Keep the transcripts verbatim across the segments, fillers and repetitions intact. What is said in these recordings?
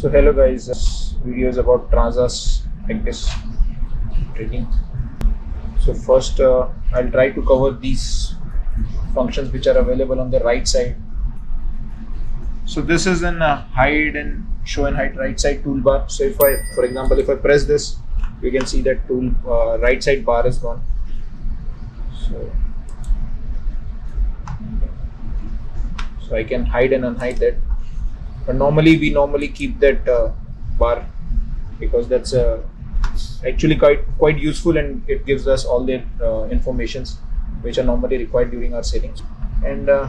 So hello guys, this video is about Transas like this training. So first uh, I'll try to cover these functions which are available on the right side. So this is in a hide and show and hide right side toolbar. So if I, for example, if I press this, you can see that tool uh, right side bar is gone. So, so I can hide and unhide that. But normally we normally keep that uh, bar because that's uh, actually quite quite useful, and it gives us all the uh, informations which are normally required during our settings. And uh,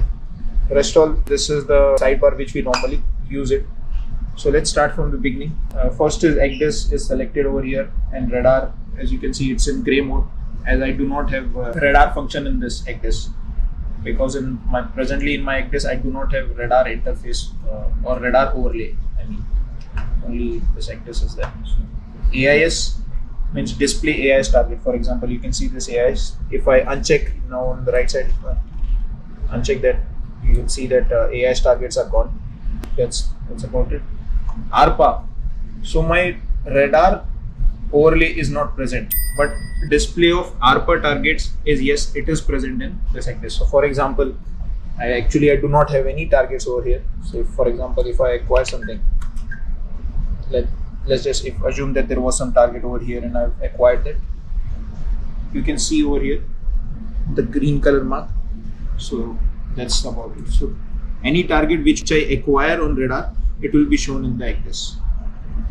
rest all, this is the sidebar which we normally use it. So let's start from the beginning. Uh, first is E C D I S is selected over here, and radar, as you can see, it's in gray mode, as I do not have uh, radar function in this E C D I S, because in my presently in my E C D I S I do not have radar interface uh, or radar overlay. I mean, only this E C D I S is there. So A I S means display A I S target. For example, you can see this A I S. If I uncheck now on the right side, if I uncheck that, you will see that uh, A I S targets are gone. That's that's about it. ARPA. So my radar overlay is not present, but display of ARPA targets is, yes, it is present in this E C D I S. So for example, I actually I do not have any targets over here. So if, for example, if I acquire something, let, let's just if assume that there was some target over here and I've acquired that, you can see over here the green color mark. So that's about it. So any target which I acquire on radar, it will be shown in the E C D I S.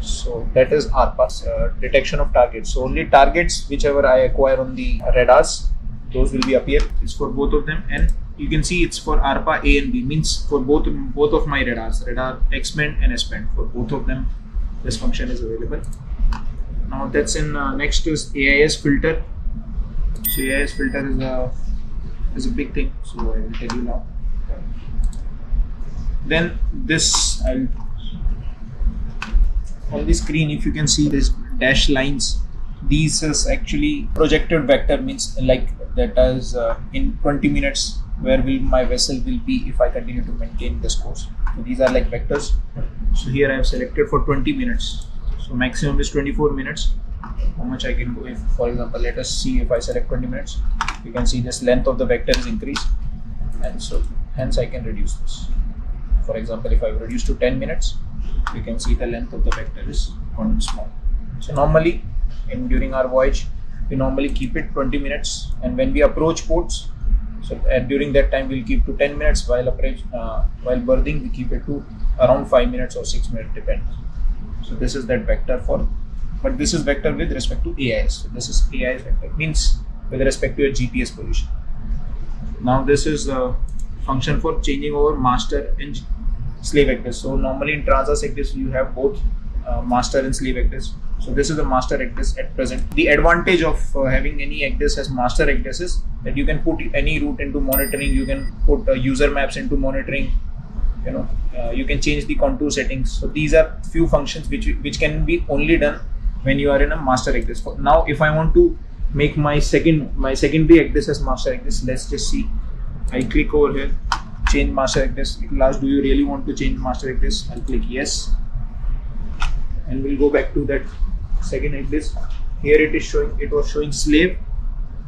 So that is ARPA's uh, detection of targets. So only targets whichever I acquire on the radars, those will be appear. It's for both of them, and you can see it's for ARPA A and B, means for both both of my radars, radar X-band and S-band. For both of them, this function is available. Now that's in uh, next is A I S filter. So A I S filter is a is a big thing. So I will tell you now. Then this I'll. On the screen, if you can see these dash lines, these is actually projected vector, means like that is uh, in twenty minutes where will my vessel will be if I continue to maintain this course. So these are like vectors. So here I have selected for twenty minutes. So maximum is twenty-four minutes. How much I can go? If, for example, let us see if I select twenty minutes, you can see this length of the vector is increased, and so hence I can reduce this. For example, if I reduce to ten minutes, you can see the length of the vector is gone small. So normally, in during our voyage, we normally keep it twenty minutes, and when we approach ports, so uh, during that time we'll keep to ten minutes. While approach, uh, while berthing, we keep it to around five minutes or six minutes, depends. So this is that vector for, but this is vector with respect to A I S. So this is A I S vector, means with respect to your G P S position. Now this is a function for changing over master and slave E C D I S. So normally in Transas E C D I S you have both uh, master and slave E C D I S. So this is the master E C D I S at present. The advantage of uh, having any E C D I S as master E C D I S is that you can put any route into monitoring, you can put uh, user maps into monitoring, you know, uh, you can change the contour settings. So these are few functions which which can be only done when you are in a master E C D I S. For now, if I want to make my second my secondary E C D I S as master E C D I S, let's just see. I click over here, change master E C D I S. It will ask, do you really want to change master E C D I S? I'll click yes, and we'll go back to that second E C D I S. Here it is showing, it was showing slave.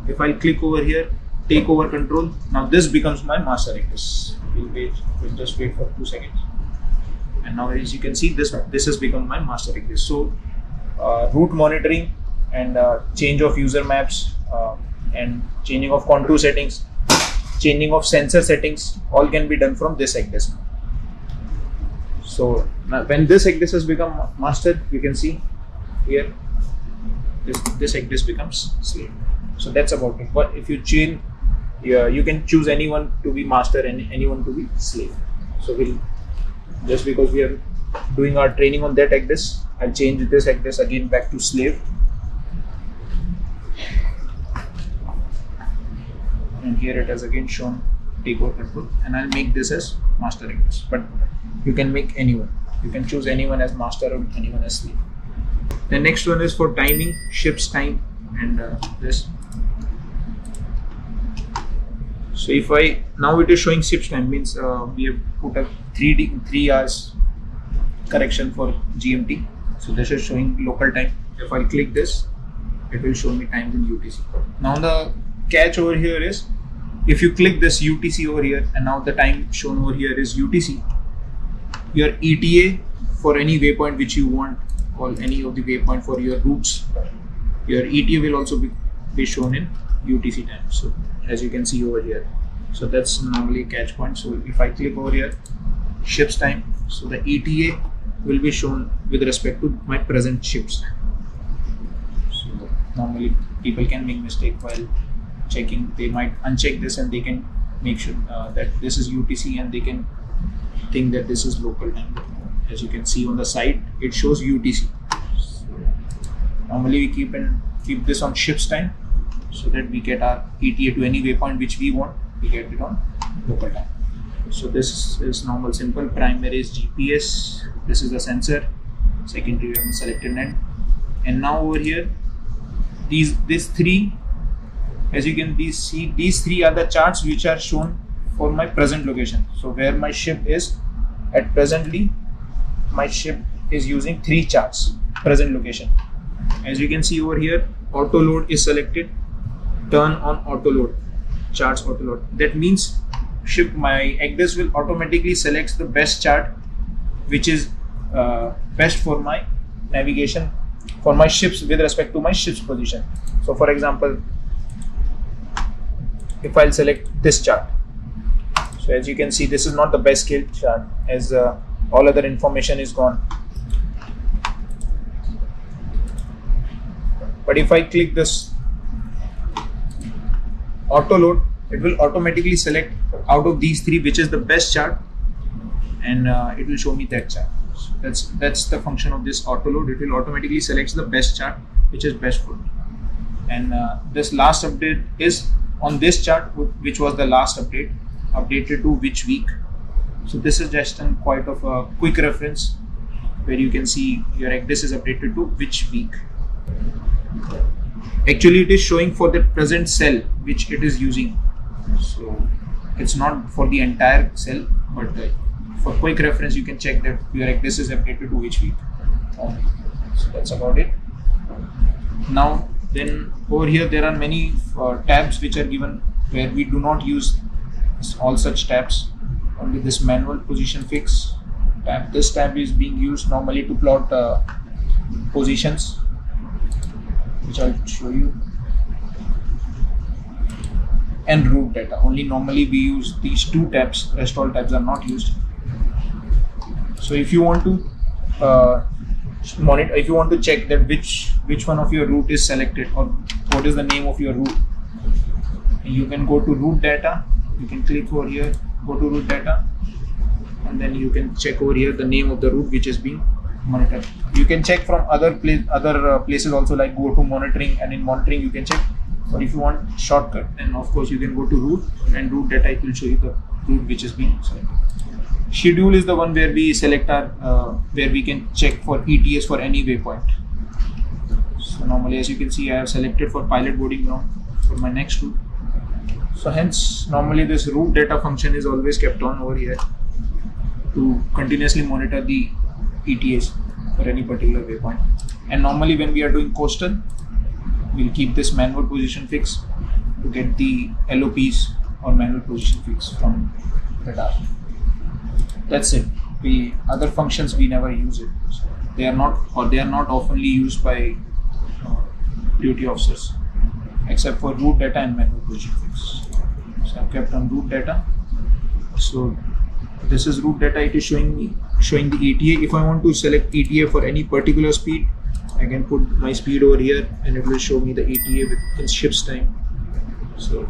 If I'll click over here, take over control, now this becomes my master E C D I S. We'll wait, we'll just wait for two seconds. And now, as you can see, this this has become my master E C D I S. So uh, route monitoring and uh, change of user maps uh, and changing of contour settings, changing of sensor settings, all can be done from this E C D I S. So now when this E C D I S has become master, you can see here this, this E C D I S becomes slave. So that's about it. But if you change, yeah, you can choose anyone to be master and anyone to be slave. So we'll, just because we are doing our training on that E C D I S, I'll change this E C D I S again back to slave. And here it has again shown take over control, and I'll make this as master E C D I S. But you can make anyone, you can choose anyone as master or anyone as slave. The next one is for timing, ship's time, and uh, this. So if I now it is showing ship's time, means uh, we have put up three, three hours, correction for G M T. So this is showing local time. If I click this, it will show me times in U T C. Now the catch over here is, if you click this U T C over here, and now the time shown over here is U T C. Your E T A for any waypoint which you want, or any of the waypoint for your routes, your E T A will also be, be shown in U T C time. So as you can see over here, so that's normally a catch point. So if I click over here, ship's time, so the E T A will be shown with respect to my present ship's time. So normally people can make mistake while checking. They might uncheck this and they can make sure uh, that this is U T C, and they can think that this is local time. As you can see on the side, it shows U T C. So normally we keep and keep this on ship's time, so that we get our E T A to any waypoint which we want. We get it on local time. So this is normal, simple. Primary is G P S. This is the sensor. Secondary on selected net. And now over here, these these three, as you can these see, these three are the charts which are shown for my present location. So where my ship is at presently, my ship is using three charts. Present location, as you can see over here, auto load is selected. Turn on auto load. Charts auto load. That means ship my E C D I S will automatically select the best chart which is uh, best for my navigation, for my ships, with respect to my ship's position. So for example, if I'll select this chart, so as you can see, this is not the best scale chart, as uh, all other information is gone. But if I click this auto load, it will automatically select out of these three which is the best chart, and uh, it will show me that chart. So that's that's the function of this auto load. It will automatically select the best chart which is best for me. And uh, this last update is on this chart, which was the last update, updated to which week. So this is just an quite of a quick reference where you can see your E C D I S is updated to which week. Actually, it is showing for the present cell which it is using. So it's not for the entire cell, but uh, for quick reference, you can check that your E C D I S is updated to which week. Um, so that's about it. Now, then over here there are many uh, tabs which are given, where we do not use all such tabs. Only this manual position fix tab. This tab is being used normally to plot uh, positions, which I'll show you, and route data. Only normally we use these two tabs, rest all tabs are not used. So if you want to uh, monitor, if you want to check that which which one of your route is selected, or what is the name of your route, you can go to route data. You can click over here, go to route data, and then you can check over here the name of the route which is being monitored. You can check from other place, other uh, places also, like go to monitoring, and in monitoring you can check. But if you want shortcut, then of course you can go to route, and route data it will show you the route which is being selected. Schedule is the one where we select our, uh, where we can check for E T S for any waypoint. So normally, as you can see, I have selected for pilot boarding ground for my next route. So hence, normally this route data function is always kept on over here to continuously monitor the E T S for any particular waypoint. And normally when we are doing coastal, we'll keep this manual position fix to get the L O Ps or manual position fix from radar. That's it. We other functions we never use it. So they are not, or they are not oftenly used by uh, duty officers, except for route data and manual position fix. So I've kept on route data. So this is route data. It is showing me showing the E T A. If I want to select E T A for any particular speed, I can put my speed over here, and it will show me the E T A with the ship's time. So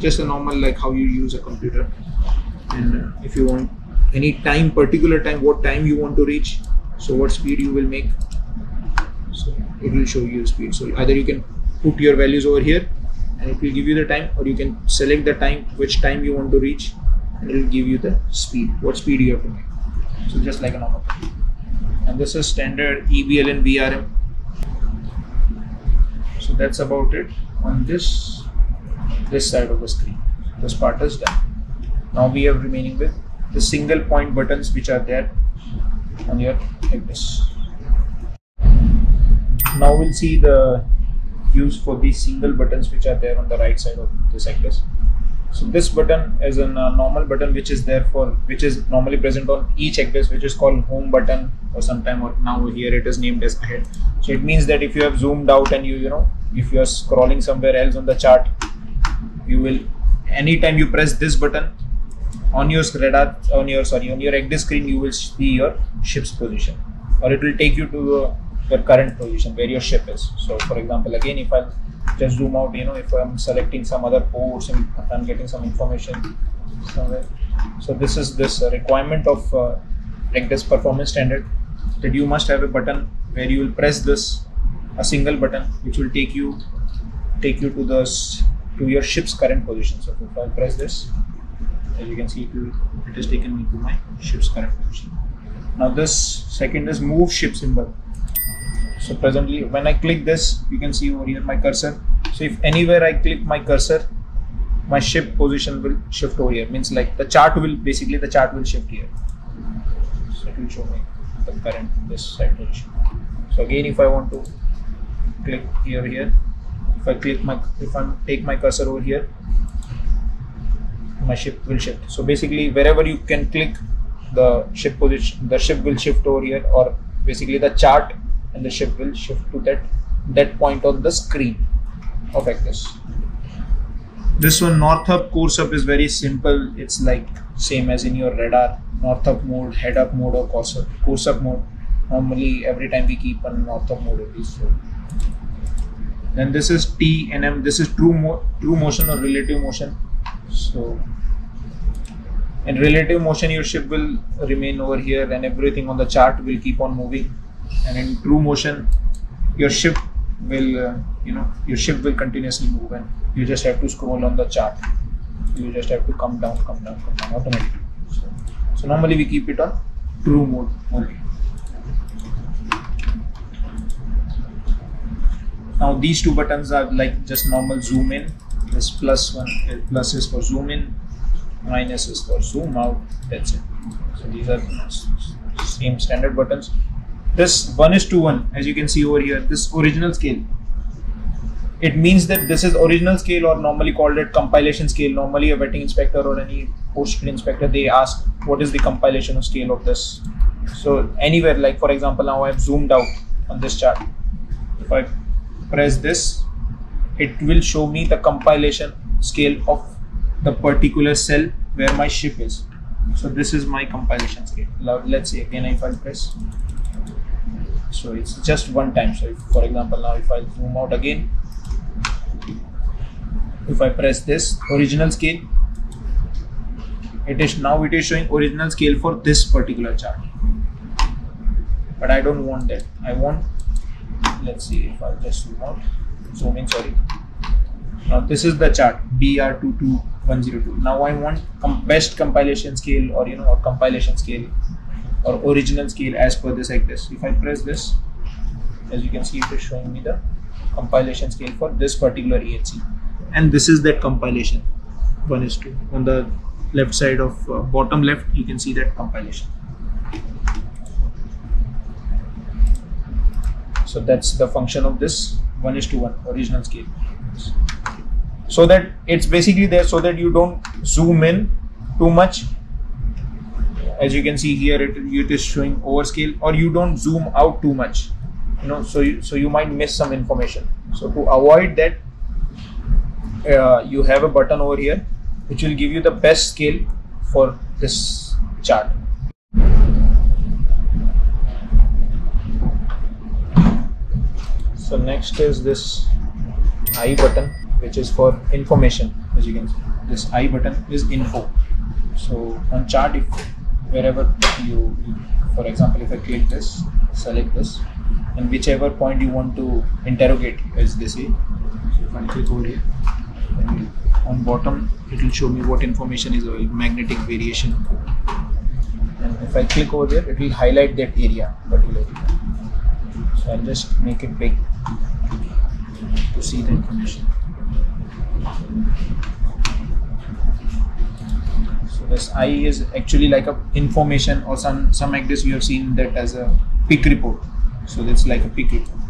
just a normal, like how you use a computer. And uh, if you want any time, particular time, what time you want to reach, so what speed you will make, so it will show you speed. So either you can put your values over here and it will give you the time, or you can select the time, which time you want to reach, and it will give you the speed, what speed you have to make. So just like a normal thing. And this is standard E B L and V R M. So that's about it on this this side of the screen. This part is done. Now we have remaining with the single point buttons which are there and here like this. Now we'll see the use for these single buttons which are there on the right side of this axis. So this button is a normal button which is there for which is normally present on each axis, which is called home button, or sometime or now here it is named as ahead. So it means that if you have zoomed out and you you know if you are scrolling somewhere else on the chart, you will anytime you press this button on your radar on your sorry on your axis screen, you will see your ship's position, or it will take you to uh, your current position where your ship is. So for example, again if I just zoom out, you know if I'm selecting some other ports and I'm getting some information somewhere. So this is this requirement of uh, like this performance standard, that you must have a button where you will press this, a single button which will take you take you to the to your ship's current position. So if I press this, as you can see, it will it has taken me to my ship's current position. Now this second is move ship symbol. So presently when I click this, you can see over here my cursor. So if anywhere I click my cursor, my ship position will shift over here, means like the chart will basically the chart will shift here. So it will show me the current this side position. So again if I want to click here here if I click my if I take my cursor over here, my ship will shift. So basically wherever you can click the ship position, the ship will shift over here, or basically the chart and the ship will shift to that that point on the screen of axis. This one, north up, course up, is very simple. It's like same as in your radar, north up mode, head up mode, or course up, course up mode. Normally every time we keep on north up mode at least. So then this is T N M. This is true mo true motion or relative motion. So in relative motion your ship will remain over here and everything on the chart will keep on moving. And in true motion your ship will uh, you know your ship will continuously move, and you just have to scroll on the chart. You just have to come down come down come down automatically. So, so normally we keep it on true mode only. Now these two buttons are like just normal zoom in. This plus one plus is for zoom in, minus is for zoom out. That's it. So these are same standard buttons. This one is to one, as you can see over here, this original scale. It means that this is original scale, or normally called it compilation scale. Normally a vetting inspector or any post inspector, they ask what is the compilation scale of this. So anywhere, like for example, now I have zoomed out on this chart. If I press this, it will show me the compilation scale of the particular cell where my ship is. So this is my compilation scale. Now let's see again if I press. So it's just one time. So if, for example, now if I zoom out again, if I press this original scale, it is now it is showing original scale for this particular chart. But I don't want that. I want, let's see if I just zoom out, zoom in, sorry. Now this is the chart B R two two one zero two. Now I want com best compilation scale, or you know or compilation scale, or original scale as per this axis. If I press this, as you can see, it is showing me the compilation scale for this particular E N C, and this is that compilation one is two. On the left side of uh, bottom left, you can see that compilation. So that's the function of this one is to one original scale. So that it's basically there so that you don't zoom in too much. As you can see here, it, it is showing overscale, or you don't zoom out too much, you know so you so you might miss some information. So to avoid that, uh, you have a button over here which will give you the best scale for this chart. So next is this I button, which is for information. As you can see, this I button is info. So on chart, if wherever you, you for example, if I click this, select this, and whichever point you want to interrogate, as they say. So if I click over here, then on bottom it will show me what information is available, magnetic variation, and if I click over there, it will highlight that area particularly. So I'll just make it big to see the information. So this I E is actually like a information, or some some like this you have seen that as a peak report. So it's like a peak report.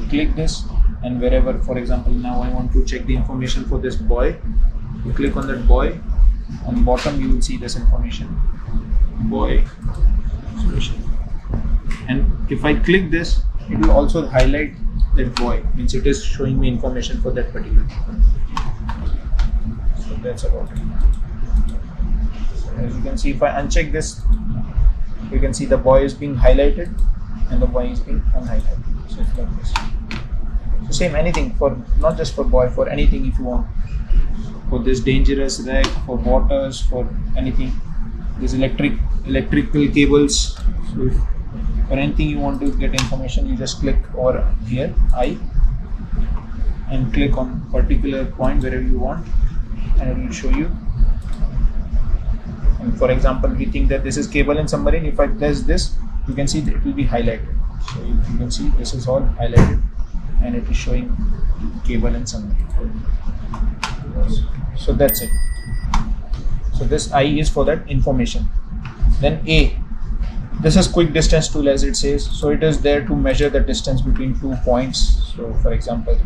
You click this, and wherever, for example, now I want to check the information for this boy. You click on that boy. On bottom you will see this information, boy. And if I click this, it will also highlight that boy. Means it is showing me information for that particular thing. So that's about it. As you can see, if I uncheck this, you can see the boy is being highlighted and the boy is being unhighlighted. So it's like this. So same anything, for not just for boy, for anything if you want. For this dangerous wreck, for waters, for anything. This electric electrical cables. So if for anything you want to get information, you just click over here, I, and click on particular point wherever you want, and it will show you. And for example, we think that this is cable and submarine. If I press this, you can see that it will be highlighted. So you, you can see this is all highlighted, and it is showing cable and submarine. So that's it. So this I is for that information. Then A. This is quick distance tool, as it says. So it is there to measure the distance between two points. So for example,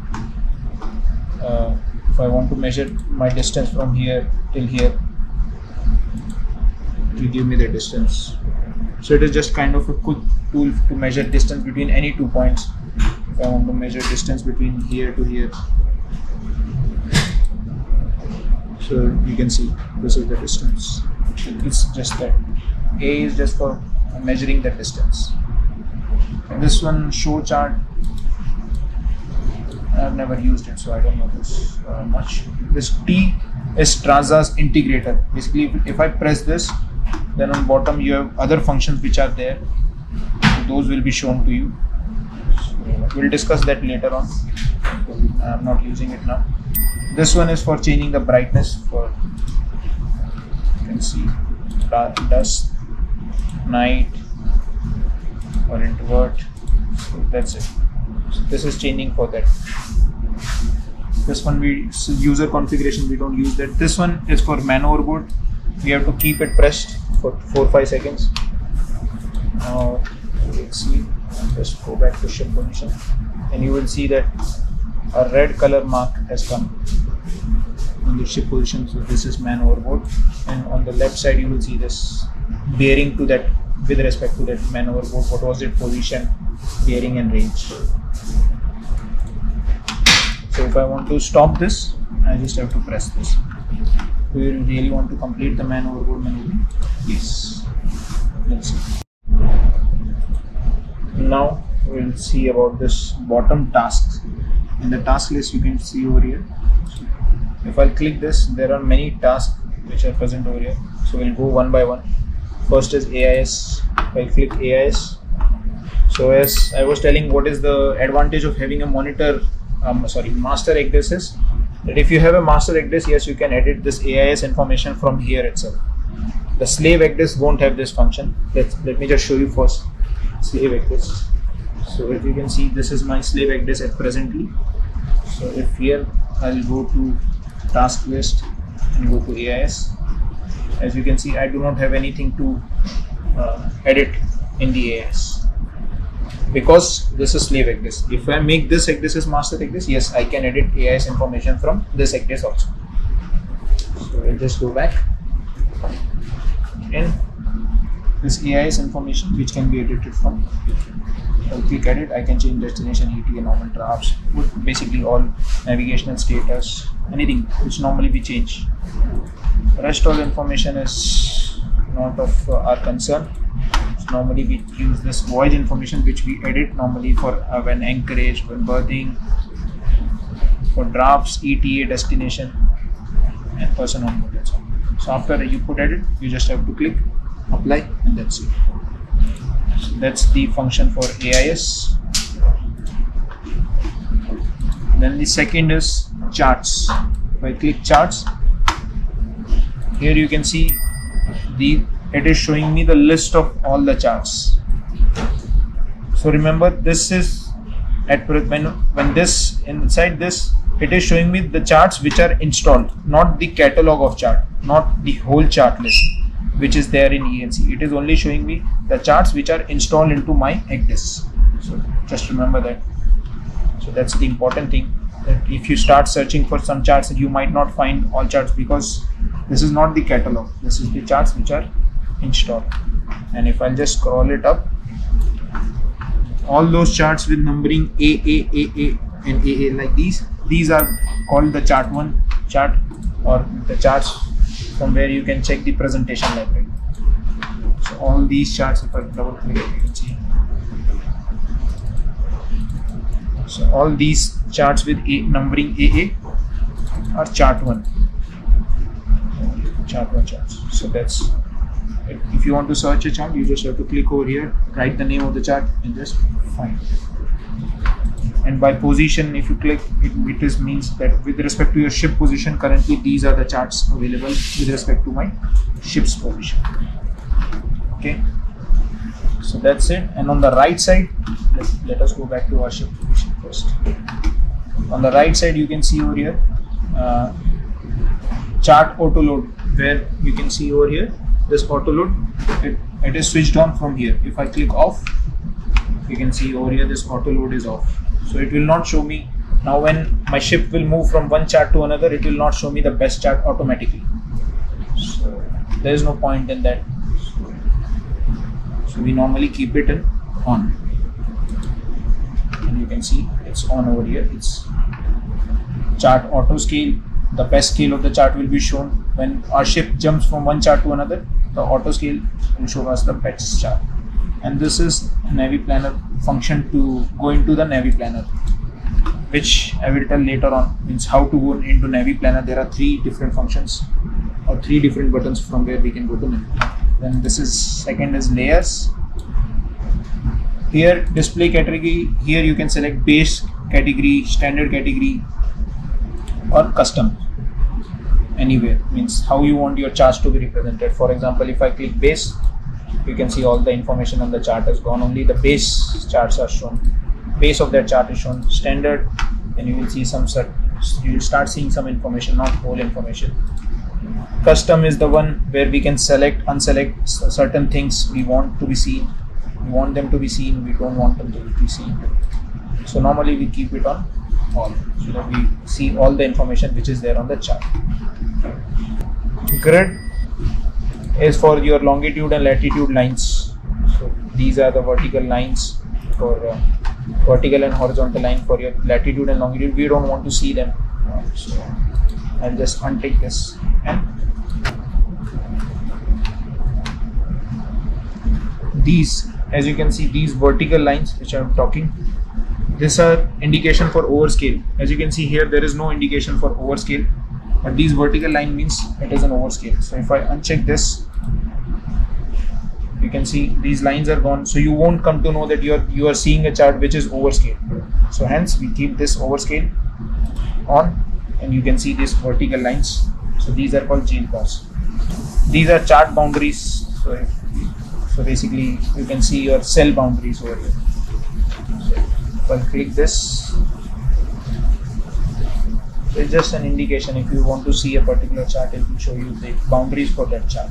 uh, if I want to measure my distance from here till here, it will give me the distance. So it is just kind of a quick tool to measure distance between any two points. If I want to measure distance between here to here, so you can see this is the distance. It's just that. A is just for measuring the distance. And this one, show chart, I've never used it, so I don't know this uh, much. This T is Transas integrator. Basically, if I press this, then on bottom you have other functions which are there. So those will be shown to you. So we'll discuss that later on. I'm not using it now. This one is for changing the brightness. For you can see dusk, night, or introvert. So that's it. So this is changing for that. This one, we user configuration, we don't use that. This one is for man overboard. We have to keep it pressed for four to five seconds. Now let's see, just go back to ship position, and you will see that a red color mark has come on the ship position. So this is man overboard, and on the left side you will see this bearing to that, with respect to that man overboard, what was its position, bearing and range. So if I want to stop this, I just have to press this. Do you really want to complete the man overboard maneuver? Yes. Let's see. Now we'll see about this bottom tasks. In the task list, you can see over here. If I click this, there are many tasks which are present over here. So we'll go one by one. First is A I S. If I click A I S, so as I was telling, what is the advantage of having a monitor, um, sorry, master E C D I S is that if you have a master E C D I S, yes, you can edit this A I S information from here itself. The slave E C D I S won't have this function. Let's, let me just show you first slave E C D I S. So if you can see, this is my slave E C D I S at presently. So if here I'll go to task list and go to A I S. As you can see, I do not have anything to uh, edit in the A I S because this is slave E C D I S. If I make this E C D I S as master E C D I S, yes, I can edit A I S information from this E C D I S also. So I'll just go back, and this A I S information which can be edited from. I'll click edit. I can change destination, E T A, normal drafts, basically all navigational status, anything which normally we change. Rest all information is not of uh, our concern. So normally we use this voyage information which we edit normally for uh, when anchorage, when berthing, for drafts, E T A, destination, and person on board. That's all. So after you put edit, you just have to click apply, and that's it. So that's the function for A I S. Then the second is charts. If I click charts, here you can see the it is showing me the list of all the charts. So remember, this is at when when this inside this, it is showing me the charts which are installed, not the catalog of chart. not the whole chart list which is there in E N C. It is only showing me the charts which are installed into my ECDIS. So just remember that. So that's the important thing, that if you start searching for some charts, you might not find all charts, because this is not the catalog, this is the charts which are installed. And if I'll just scroll it up, all those charts with numbering A A A A and A A like these, these are called the chart one chart, or the charts from where you can check the presentation library. So all these charts, if I double click, you can see. So all these charts with A numbering A A are chart one, chart one charts. So that's it. If you want to search a chart, you just have to click over here, write the name of the chart, and just find it. And by position, if you click it, it is means that with respect to your ship position, currently these are the charts available with respect to my ship's position. Okay, so that's it. And on the right side, let, let us go back to our ship position first. On the right side, you can see over here uh, chart auto load, where you can see over here this auto load, it, it is switched on from here. If I click off, you can see over here this auto load is off, so it will not show me. Now when my ship will move from one chart to another, it will not show me the best chart automatically, so there is no point in that. So we normally keep it in on, and you can see it's on over here. It's chart auto scale. The best scale of the chart will be shown when our ship jumps from one chart to another. The auto scale will show us the best chart, and this is Navi Planner function to go into the Navi Planner, which I will tell later on. Means how to go into Navi Planner. There are three different functions or three different buttons from where we can go to Navi Planner. Then this is second is layers. Here display category, here you can select base category, standard category, or custom, anywhere, means how you want your charts to be represented. For example, if I click base, you can see all the information on the chart has gone, only the base charts are shown, base of that chart is shown. Standard, and you will see some, you will start seeing some information, not whole information. Custom is the one where we can select, unselect certain things we want to be seen, we want them to be seen, we don't want them to be seen. So normally we keep it on all, so that we see all the information which is there on the chart. Grid is for your longitude and latitude lines. So these are the vertical lines for uh, vertical and horizontal line for your latitude and longitude. We don't want to see them, uh, so I'll just untick this. And these, as you can see, these vertical lines which I'm talking, these are indication for overscale. As you can see here, there is no indication for overscale, but these vertical line means it is an overscale. So if I uncheck this, you can see these lines are gone, so you won't come to know that you are you are seeing a chart which is overscale. So hence we keep this overscale on, and you can see these vertical lines. So these are called jail bars. These are chart boundaries. So, if, so basically you can see your cell boundaries over here. So if I click this, so it's just an indication. If you want to see a particular chart, it will show you the boundaries for that chart.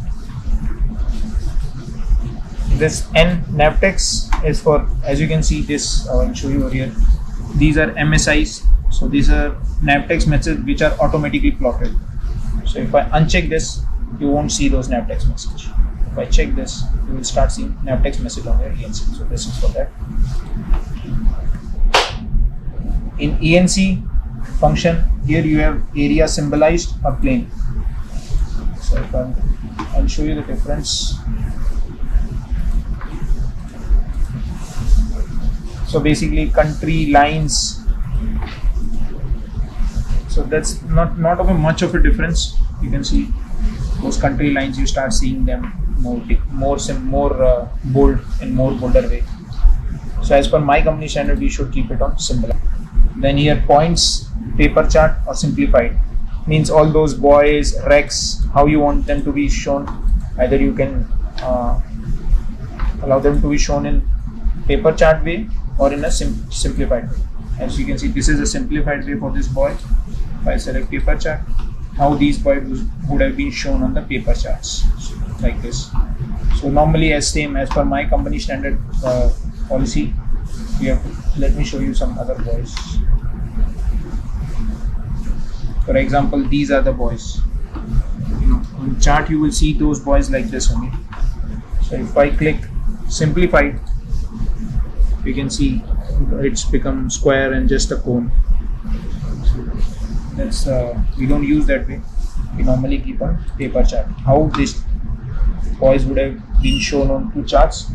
This N Navtex is for, as you can see this, I will show you over here. These are M S Is. So these are Navtex messages which are automatically plotted. So if I uncheck this, you won't see those Navtex messages. If I check this, you will start seeing Navtex message on your E N C. So this is for that. In E N C function, here you have area symbolized or plane. So if I'm, I'll show you the difference. So basically country lines. So that's not, not of a much of a difference. You can see those country lines, you start seeing them more more more uh, bold and more bolder way. So as per my company standard, we should keep it on simple. Then here points, paper chart or simplified, means all those buoys, wrecks, how you want them to be shown. Either you can uh, allow them to be shown in paper chart way or in a sim simplified way. As you can see, this is a simplified way for this buoy. If I select paper chart, how these points would have been shown on the paper charts, so, like this. So normally, as same as per my company standard uh, policy, we have to, let me show you some other boys. For example, these are the boys. On chart, you will see those boys like this only. So if I click simplified, you can see it's become square and just a cone. That's uh, we don't use that way. We normally keep a paper chart. How this boys would have been shown on two charts,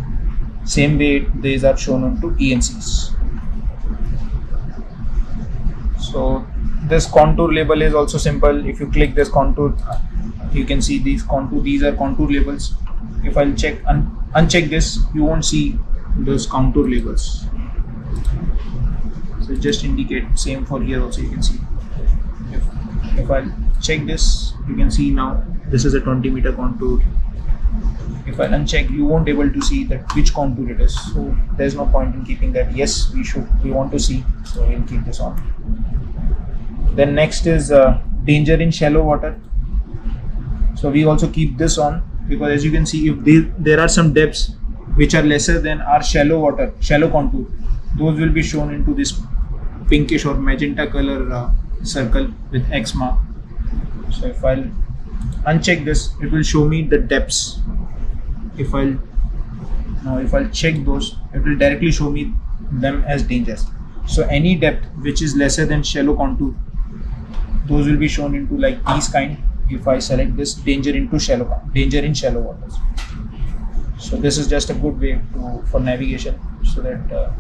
same way these are shown on two E N Cs. So this contour label is also simple. If you click this contour, you can see these contour. These are contour labels. If I'll check un uncheck this, you won't see those contour labels. So just indicate same for here also. You can see. If, if I'll check this, you can see now this is a twenty meter contour. If I uncheck, you won't able to see that which contour it is. So there's no point in keeping that. Yes, we should. We want to see, so we'll keep this on. Then next is uh, danger in shallow water. So we also keep this on because as you can see, if they, there are some depths which are lesser than our shallow water, shallow contour, those will be shown into this pinkish or magenta color uh, circle with X mark. So if I'll uncheck this, it will show me the depths. If I'll now if I'll check those, it will directly show me them as dangers. So any depth which is lesser than shallow contour, those will be shown into like these kind. If I select this, danger into shallow, danger in shallow waters. So this is just a good way to, for navigation, so that uh,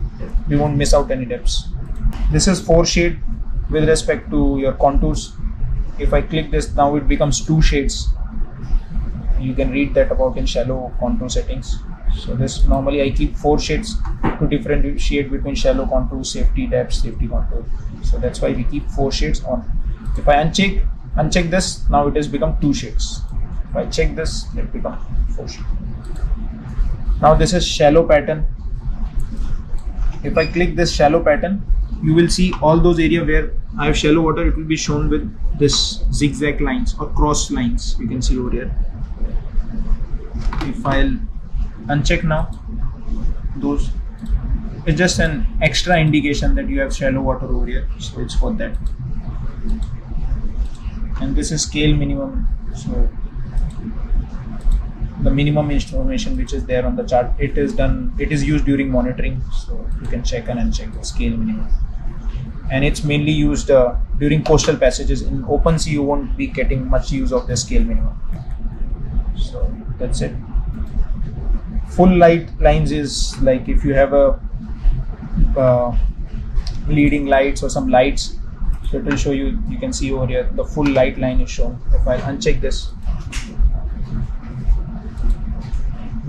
we won't miss out any depths. This is four shade with respect to your contours. If I click this, now it becomes two shades. You can read that about in shallow contour settings. So this normally I keep four shades to different shade between shallow contour, safety depth, safety contour. So that's why we keep four shades on. If I uncheck uncheck this, now it has become two shades. If I check this, it becomes four shades. Now this is shallow pattern. If I click this shallow pattern, you will see all those areas where I have shallow water, it will be shown with this zigzag lines or cross lines. You can see over here. If I'll uncheck now, those, it's just an extra indication that you have shallow water over here, so it's for that. And this is scale minimum, so the minimum information which is there on the chart, it is done, it is used during monitoring, so you can check and uncheck the scale minimum. And it's mainly used uh, during coastal passages. In open sea, you won't be getting much use of the scale minimum. So that's it. Full light lines is like if you have a uh, leading lights or some lights, so it will show you. You can see over here the full light line is shown. If I uncheck this,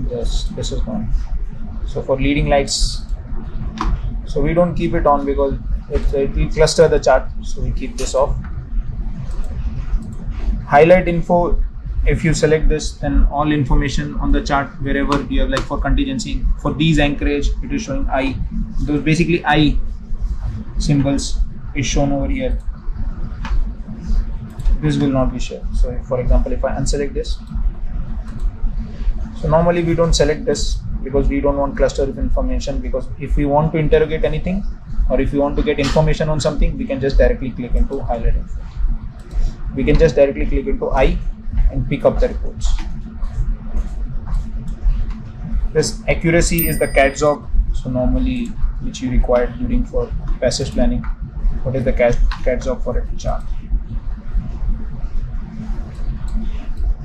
this this is gone. So for leading lights, so we don't keep it on because it, it will cluster the chart. So we keep this off. Highlight info. If you select this, then all information on the chart wherever you have, like for contingency, for these anchorage, it is showing I. Those basically I symbols is shown over here. This will not be shown. So if, for example, if I unselect this, so normally we don't select this because we don't want cluster of information, because if we want to interrogate anything or if we want to get information on something, we can just directly click into highlight info. We can just directly click into I and pick up the reports. This accuracy is the CATZOC, so normally which you require during for passage planning. What is the CATZOC for every chart?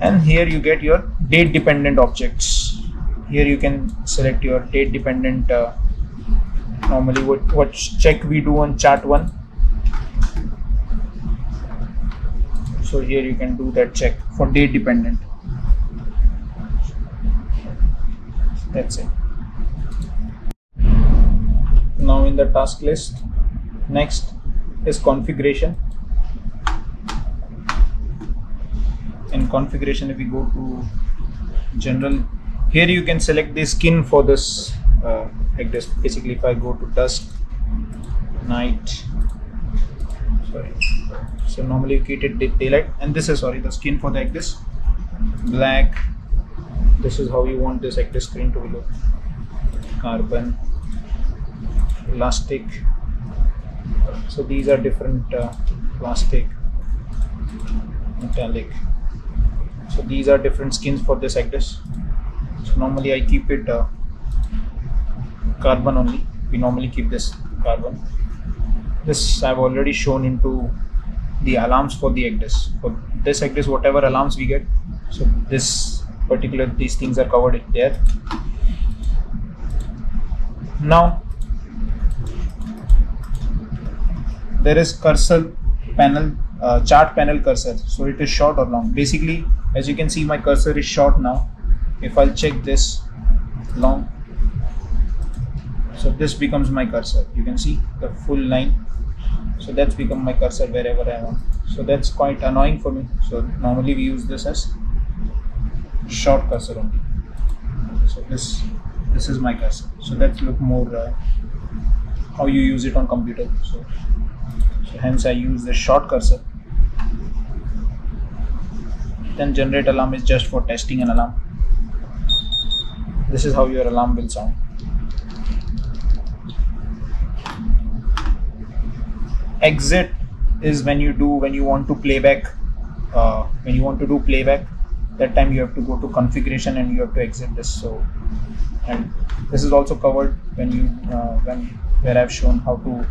And here you get your date dependent objects. Here you can select your date dependent. Uh, normally what, what check we do on chart one. So here you can do that check for date dependent. That's it. Now in the task list, next is configuration. In configuration, if we go to general, here you can select the skin for this uh, like this. Basically, if I go to dusk, night, sorry. So normally heated daylight, and this is sorry the skin for the ECDIS black. This is how you want this ECDIS screen to look. Carbon, plastic. So these are different uh, plastic, metallic. So these are different skins for this ECDIS. So normally I keep it uh, carbon only. We normally keep this carbon. This I've already shown into the alarms for the ECDIS. For this ECDIS, whatever alarms we get, so this particular these things are covered in there. Now there is cursor panel, uh, chart panel cursor. So it is short or long. Basically, as you can see, my cursor is short now. If I'll check this long, so this becomes my cursor. You can see the full line. So that's become my cursor wherever I am. So that's quite annoying for me. So normally we use this as short cursor only. So this this is my cursor. So that's look more uh, how you use it on computer. So, so hence I use the short cursor. Then generate alarm is just for testing an alarm. This is how your alarm will sound. Exit is when you do when you want to playback uh, when you want to do playback, that time you have to go to configuration and you have to exit this. So, and this is also covered when you uh, when where I've shown how to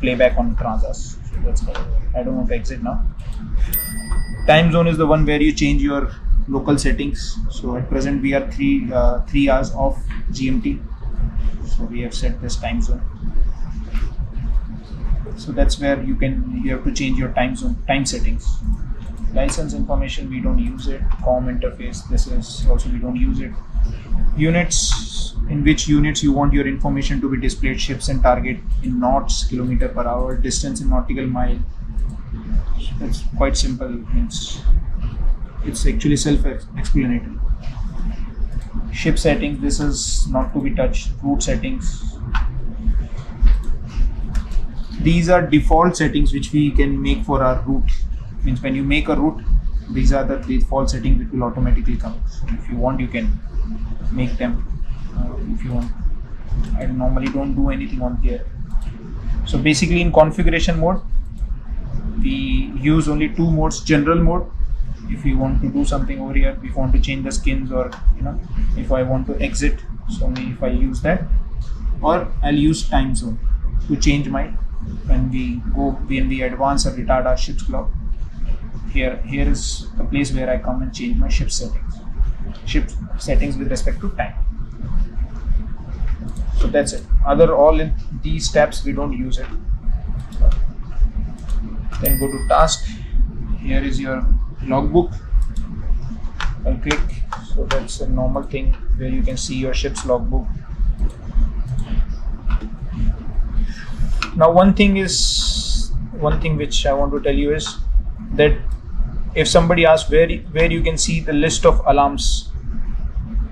playback on Transas. So that's covered. I don't want to exit now. Time zone is the one where you change your local settings. So at present we are three uh, three hours of G M T. So we have set this time zone. So that's where you can you have to change your time zone time settings. License information, we don't use it. Com interface, this is also we don't use it. Units, in which units you want your information to be displayed. Ships and target in knots, kilometer per hour, distance in nautical mile. So that's quite simple. It's it's actually self-explanatory. Ship settings, this is not to be touched. Route settings. These are default settings which we can make for our route. Means when you make a route, these are the default settings which will automatically come. So if you want, you can make them. Uh, if you want, I normally don't do anything on here. So basically, in configuration mode, we use only two modes: general mode. If you want to do something over here, if you want to change the skins, or you know, if I want to exit, so only if I use that, or I'll use time zone to change my. When we go, when we advance or retard our ship's clock, here here is the place where I come and change my ship settings, ship settings with respect to time. So that's it. Other all in these tabs we don't use it. Then go to task. Here is your logbook. I'll click. So that's a normal thing where you can see your ship's logbook. Now one thing is one thing which I want to tell you is that if somebody asks where where you can see the list of alarms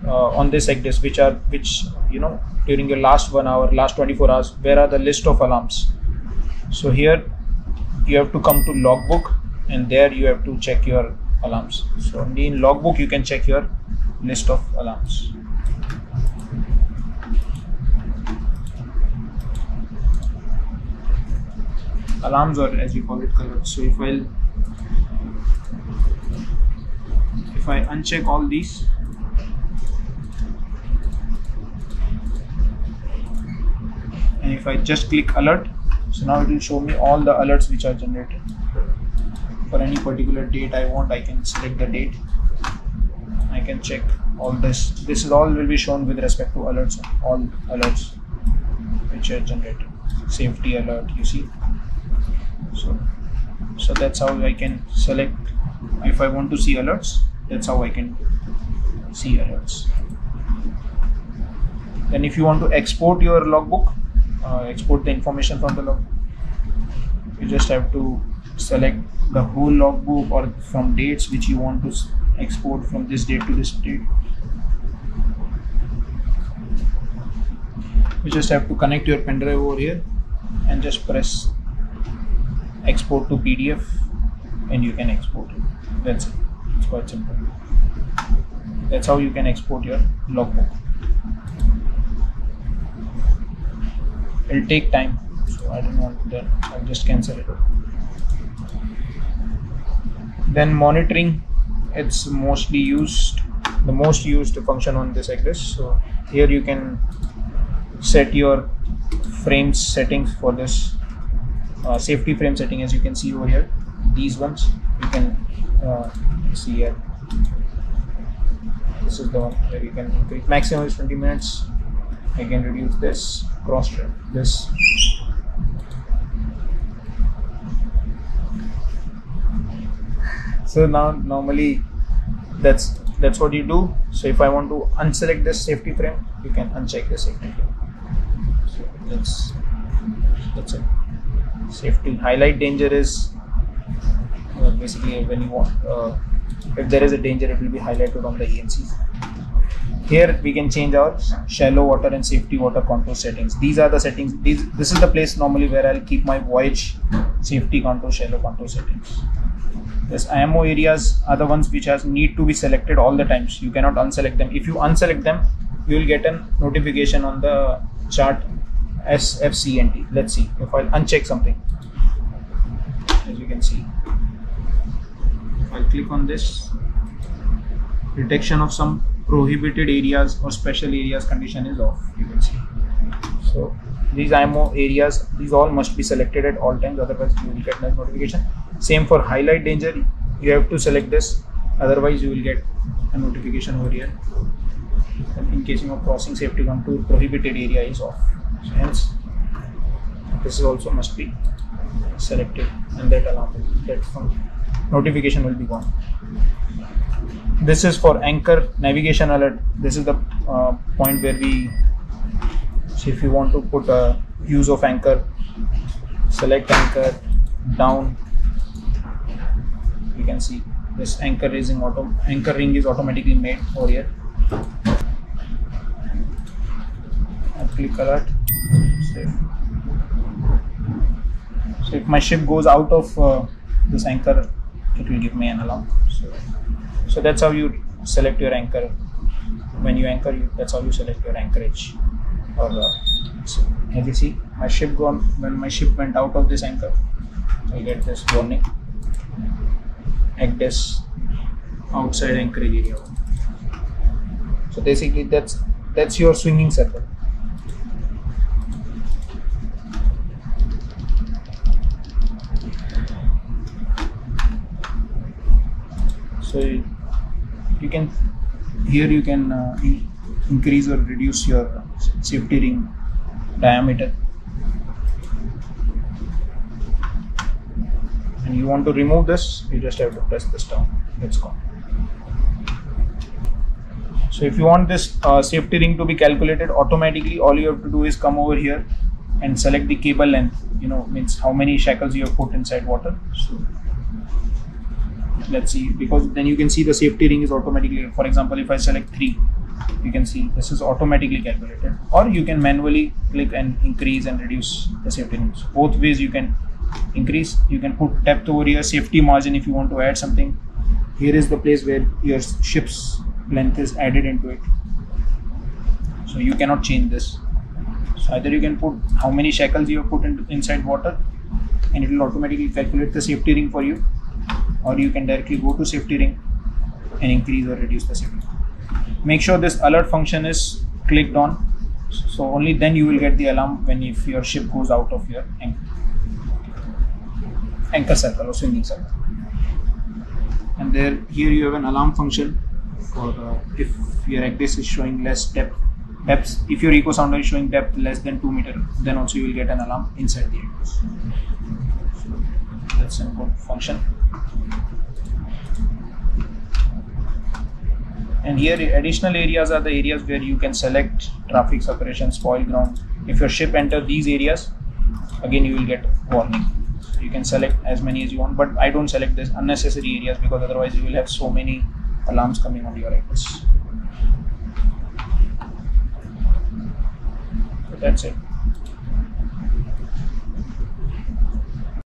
uh, on this ECDIS, which are which you know during your last one hour, last twenty-four hours, where are the list of alarms? So here you have to come to logbook, and there you have to check your alarms. So only in logbook you can check your list of alarms. Alarms, or as we call it, colored. So if I'll if I uncheck all these, and if I just click alert, so now it will show me all the alerts which are generated. For any particular date I want, I can select the date. I can check all this. This is all will be shown with respect to alerts, all alerts which are generated. Safety alert, you see. So, so that's how I can select. If I want to see alerts, that's how I can see alerts. Then if you want to export your logbook, uh, export the information from the logbook, you just have to select the whole logbook, or from dates which you want to export from this date to this date. You just have to connect your pen drive over here and just press export to P D F and you can export it. That's it. It's quite simple. That's how you can export your logbook. It'll take time, so I don't want that. I'll just cancel it. Then monitoring, it's mostly used, the most used function on this E C D I S. So here you can set your frames settings for this uh, safety frame setting. As you can see over here, these ones you can uh, see here. This is the one where you can increase. Maximum is twenty minutes. You can reduce this cross trip, this. So now normally that's that's what you do. So if I want to unselect this safety frame, you can uncheck the safety frame. So that's that's it. Safety highlight danger is uh, basically when you want uh, if there is a danger, it will be highlighted on the E N C. Here we can change our shallow water and safety water contour settings. These are the settings. These, this is the place normally where I'll keep my voyage safety contour, shallow contour settings. This I M O areas are the ones which has need to be selected all the times. You cannot unselect them. If you unselect them, you will get a notification on the chart S F C N T. Let's see if I'll uncheck something. As you can see, if I click on this, detection of some prohibited areas or special areas condition is off. You can see. So these I M O areas, these all must be selected at all times, otherwise you will get no notification. Same for highlight danger, you have to select this, otherwise you will get a notification over here. And in case of crossing safety contour, prohibited area is off. So hence this also must be selected, and that alarm, that notification will be gone. This is for anchor navigation alert. This is the uh, point where we, so if you want to put a use of anchor, select anchor down. You can see this anchor is in auto, anchor ring is automatically made over here. I click alert, save. So if my ship goes out of uh, this anchor, it will give me an alarm. So, so that's how you select your anchor. When you anchor, you, that's how you select your anchorage. Or uh, so as you see, my ship gone. When my ship went out of this anchor, I get this warning. E C D I S outside anchorage area. So basically, that's that's your swinging circle. So you, you can here you can uh, in, increase or reduce your safety ring diameter. And you want to remove this, you just have to press this down. It's gone. So if you want this uh, safety ring to be calculated automatically, all you have to do is come over here and select the cable length. You know, means how many shackles you have put inside water. So let's see, because then you can see the safety ring is automatically. For example, if I select three, you can see this is automatically calculated. Or you can manually click and increase and reduce the safety rings. Both ways you can increase. You can put depth over here, safety margin if you want to add something. Here is the place where your ship's length is added into it, so you cannot change this. So either you can put how many shackles you have put in, inside water, and it will automatically calculate the safety ring for you, or you can directly go to safety ring and increase or reduce the safety ring. Make sure this alert function is clicked on, so only then you will get the alarm when if your ship goes out of your anchor. anchor circle or swinging circle. And there, here you have an alarm function for uh, if your E C D I S is showing less depth, depths, if your echo sounder is showing depth less than two meter, then also you will get an alarm inside the E C D I S. So that's an important function. And here additional areas are the areas where you can select traffic separation, spoil ground. If your ship enters these areas, again you will get warning. You can select as many as you want, but I don't select this unnecessary areas, because otherwise you will have so many alarms coming on your E C D I S. So that's it.